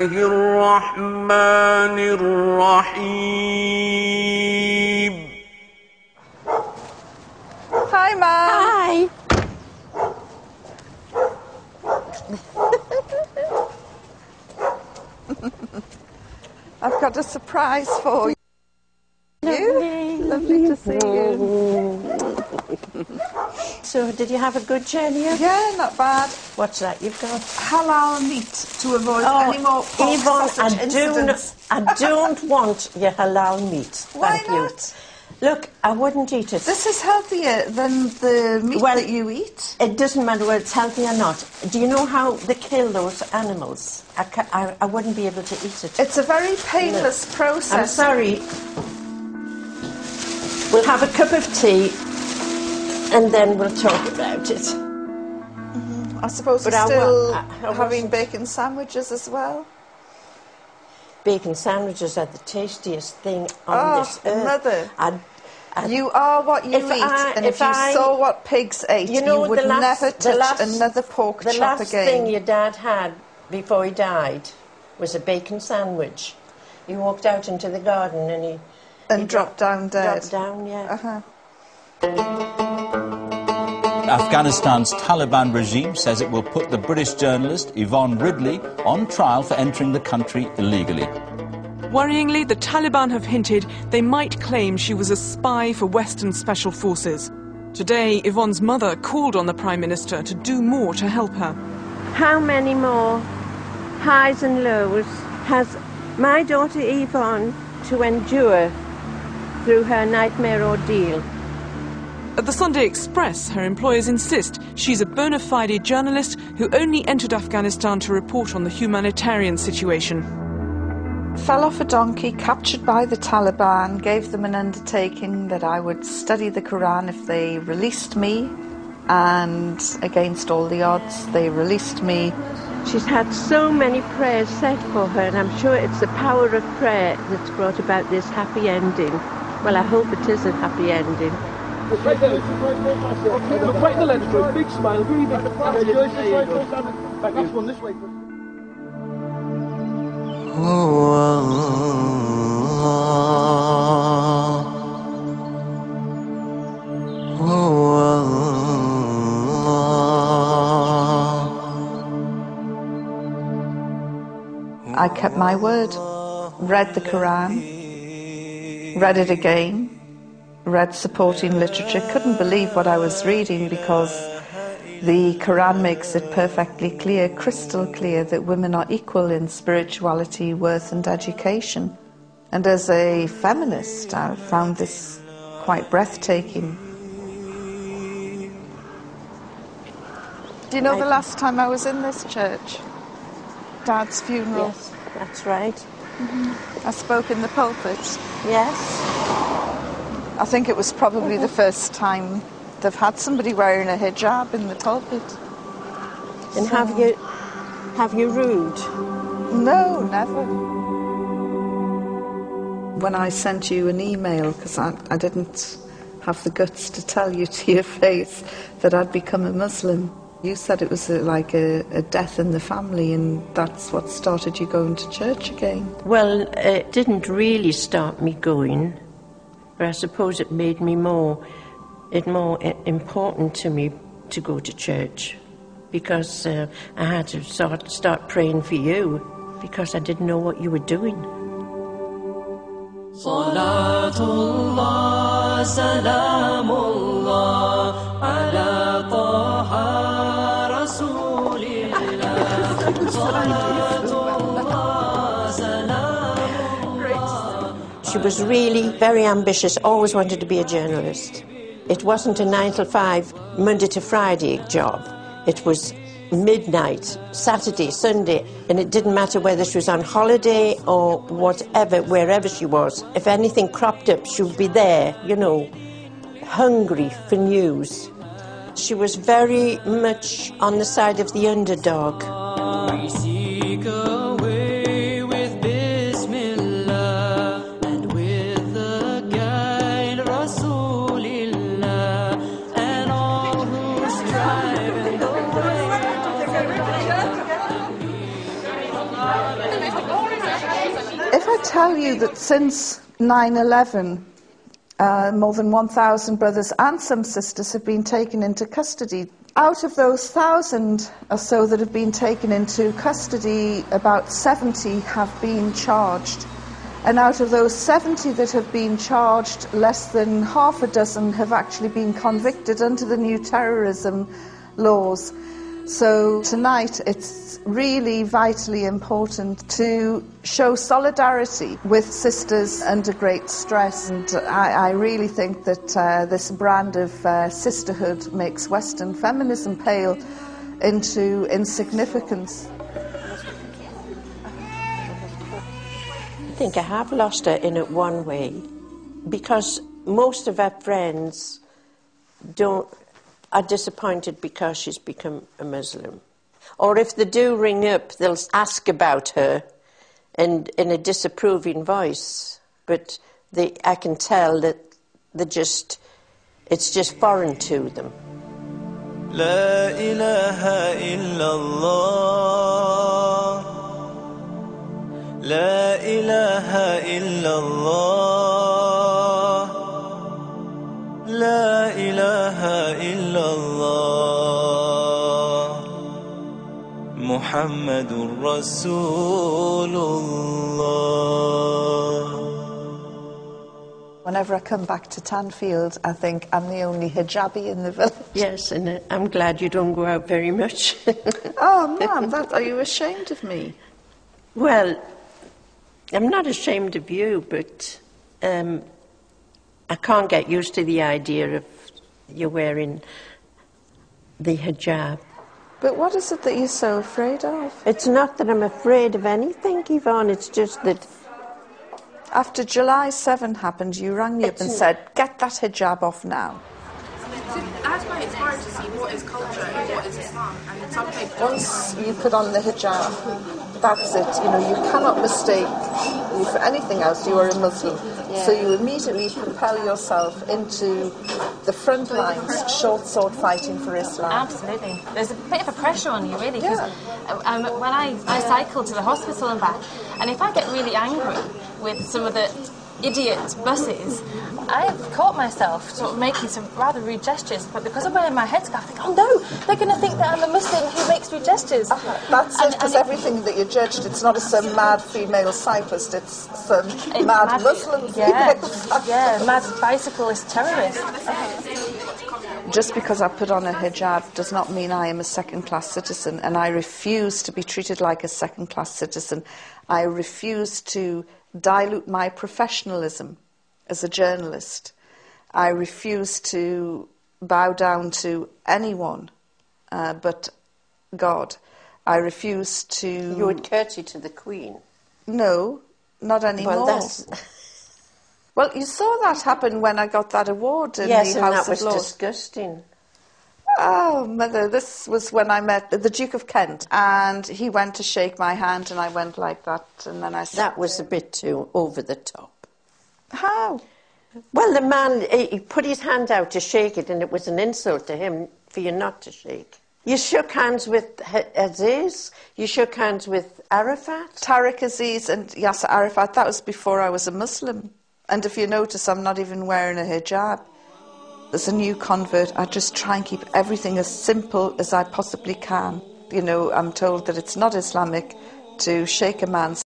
الرحمن الرحيم. Hi, Mom. Hi. I've got a surprise for you. Lovely to see you. So, did you have a good journey? Yeah, not bad. What's that you've got? Halal meat to avoid any more pork sausage incidents. I don't want your halal meat. Thank you. Why not? Look, I wouldn't eat it. This is healthier than the meat that you eat. It doesn't matter whether it's healthy or not. Do you know how they kill those animals? I wouldn't be able to eat it. It's a very painless process. I'm sorry. We'll have a cup of tea and then we'll talk about it. I suppose we're still having bacon sandwiches as well. Bacon sandwiches are the tastiest thing on this earth. You are what you eat, and if you saw what pigs ate, you would never touch another pork chop again. The last thing your dad had before he died was a bacon sandwich. He walked out into the garden and he dropped down dead. Dropped down, yeah. Afghanistan's Taliban regime says it will put the British journalist Yvonne Ridley on trial for entering the country illegally. Worryingly, the Taliban have hinted they might claim she was a spy for Western special forces. Today, Yvonne's mother called on the Prime Minister to do more to help her. How many more highs and lows has my daughter Yvonne to endure through her nightmare ordeal? At the Sunday Express, her employers insist she's a bona fide journalist who only entered Afghanistan to report on the humanitarian situation. Fell off a donkey, captured by the Taliban, gave them an undertaking that I would study the Quran if they released me, and against all the odds, they released me. She's had so many prayers said for her, and I'm sure it's the power of prayer that's brought about this happy ending. Well, I hope it is a happy ending. I kept my word, read the Quran, read it again. Read supporting literature, couldn't believe what I was reading because the Quran makes it perfectly clear, crystal clear, that women are equal in spirituality, worth and education. And as a feminist, I found this quite breathtaking. Do you know the last time I was in this church? Dad's funeral. Yes, that's right. I spoke in the pulpit. Yes. I think it was probably the first time they've had somebody wearing a hijab in the pulpit. And so. Have you rude? No, never. When I sent you an email, because I didn't have the guts to tell you to your face that I'd become a Muslim, you said it was like a death in the family, and that's what started you going to church again. Well, it didn't really start me going. But I suppose it made me more important to me to go to church, because I had to start praying for you, because I didn't know what you were doing. Salatullah, salamullah, ala taha rasulillah. She was really very ambitious, always wanted to be a journalist. It wasn't a 9 to 5, Monday to Friday job. It was midnight, Saturday, Sunday, and it didn't matter whether she was on holiday or whatever, wherever she was. If anything cropped up, she would be there, you know, hungry for news. She was very much on the side of the underdog. If I tell you that since 9/11, more than 1,000 brothers and some sisters have been taken into custody. Out of those 1,000 or so that have been taken into custody, about 70 have been charged. And out of those 70 that have been charged, less than half a dozen have actually been convicted under the new terrorism laws. So tonight it's really vitally important to show solidarity with sisters under great stress, and I really think that this brand of sisterhood makes Western feminism pale into insignificance. I think I have lost her in it one way, because most of her friends are disappointed because she's become a Muslim. Or if they do ring up, they'll ask about her and in a disapproving voice. But I can tell that it's just foreign to them. La ilaha illallah. La ilaha illallah. La ilaha illallah Muhammadur Rasulullah. Whenever I come back to Tanfield, I think I'm the only hijabi in the village. Yes, and I'm glad you don't go out very much. Oh, ma'am, are you ashamed of me? Well, I'm not ashamed of you, but I can't get used to the idea of you're wearing the hijab. But what is it that you're so afraid of? It's not that I'm afraid of anything, Yvonne, it's just that... After July 7 happened, you rang me up and said, get that hijab off now. As my it's hard to see what is culture and what is Islam. And some people... Once you put on the hijab, that's it. You know, you cannot mistake me for anything else. You are a Muslim. Yeah. So you immediately propel yourself into the front lines, short sword fighting for Islam. Absolutely. There's a bit of a pressure on you, really, because when I cycle to the hospital and back, and if I get really angry with some of the idiot buses, I've caught myself sort of making some rather rude gestures, but because I'm wearing my headscarf, I think, oh no, they're going to think that I'm a Muslim who makes rude gestures. That's it, because everything that you're judged, it's not as some mad female cyclist, it's some mad Muslim female. Yeah, mad bicyclist terrorist. Just because I put on a hijab does not mean I am a second-class citizen, and I refuse to be treated like a second-class citizen. I refuse to dilute my professionalism as a journalist. I refuse to bow down to anyone but God. I refuse to... You would curtsy to the Queen? No, not anymore. Well, well, you saw that happen when I got that award in the House of Lords. Yes, and that was disgusting. Oh, Mother, this was when I met the Duke of Kent, and he went to shake my hand, and I went like that, and then I said... That was a bit too over the top. How? Well, the man, he put his hand out to shake it, and it was an insult to him for you not to shake. You shook hands with Aziz, you shook hands with Arafat. Tariq Aziz and Yasser Arafat, that was before I was a Muslim. And if you notice, I'm not even wearing a hijab. As a new convert, I just try and keep everything as simple as I possibly can. You know, I'm told that it's not Islamic to shake a man's